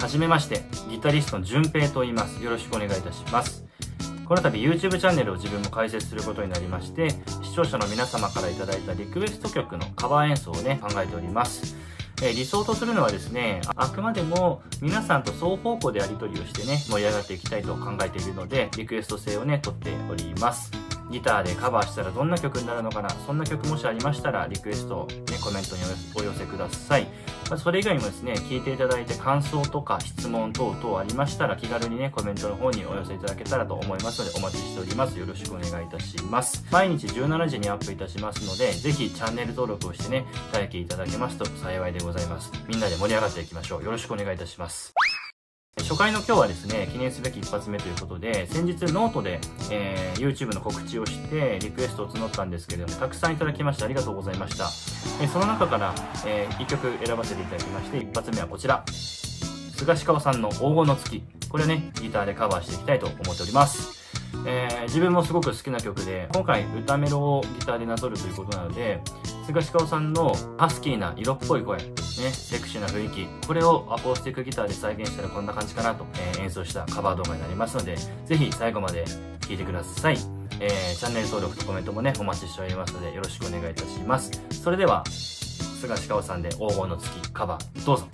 はじめまして、ギタリストのじゅんぺいと言います。よろしくお願いいたします。この度 YouTube チャンネルを自分も開設することになりまして、視聴者の皆様からいただいたリクエスト曲のカバー演奏をね、考えております。理想とするのはですね、あくまでも皆さんと双方向でやり取りをしてね、盛り上がっていきたいと考えているので、リクエスト性をね、取っております。ギターでカバーしたらどんな曲になるのかな、そんな曲もしありましたらリクエストを、ね、コメントにお寄せください。それ以外にもですね、聞いていただいて感想とか質問等々ありましたら、気軽にね、コメントの方にお寄せいただけたらと思いますので、お待ちしております。よろしくお願いいたします。毎日17時にアップいたしますので、ぜひチャンネル登録をしてね、待機いただけますと幸いでございます。みんなで盛り上がっていきましょう。よろしくお願いいたします。初回の今日はですね、記念すべき一発目ということで、先日ノートで、YouTube の告知をしてリクエストを募ったんですけれども、たくさんいただきましてありがとうございました。その中から、1曲選ばせていただきまして、一発目はこちら、スガシカオさんの黄金の月。これね、ギターでカバーしていきたいと思っております。自分もすごく好きな曲で、今回歌メロをギターでなぞるということなので、スガシカオさんのハスキーな色っぽい声、ね、セクシーな雰囲気、これをアコースティックギターで再現したらこんな感じかなと、演奏したカバー動画になりますので、ぜひ最後まで聴いてください。チャンネル登録とコメントもね、お待ちしておりますので、よろしくお願いいたします。それでは、スガシカオさんで黄金の月カバー、どうぞ。